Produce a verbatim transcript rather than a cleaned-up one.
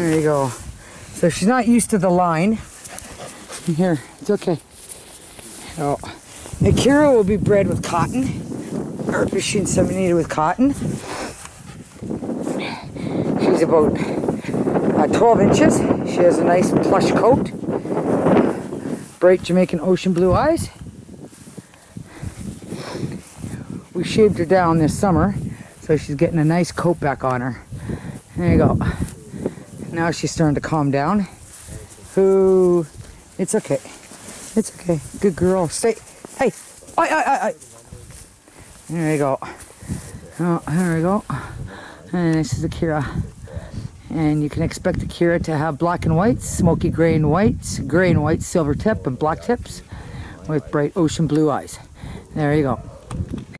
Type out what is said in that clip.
There you go. So she's not used to the line. Here, it's okay. Oh. Akira will be bred with cotton, or inseminated with cotton. She's about uh, twelve inches. She has a nice plush coat, bright Jamaican ocean blue eyes. We shaved her down this summer, so she's getting a nice coat back on her. There you go. Now she's starting to calm down. Ooh, it's okay. It's okay. Good girl. Stay. Hey. Oi, oi, oi, oi. There you go. Oh, there we go. And this is Akira. And you can expect Akira to have black and whites, smoky gray and whites, gray and white silver tip and black tips with bright ocean blue eyes. There you go.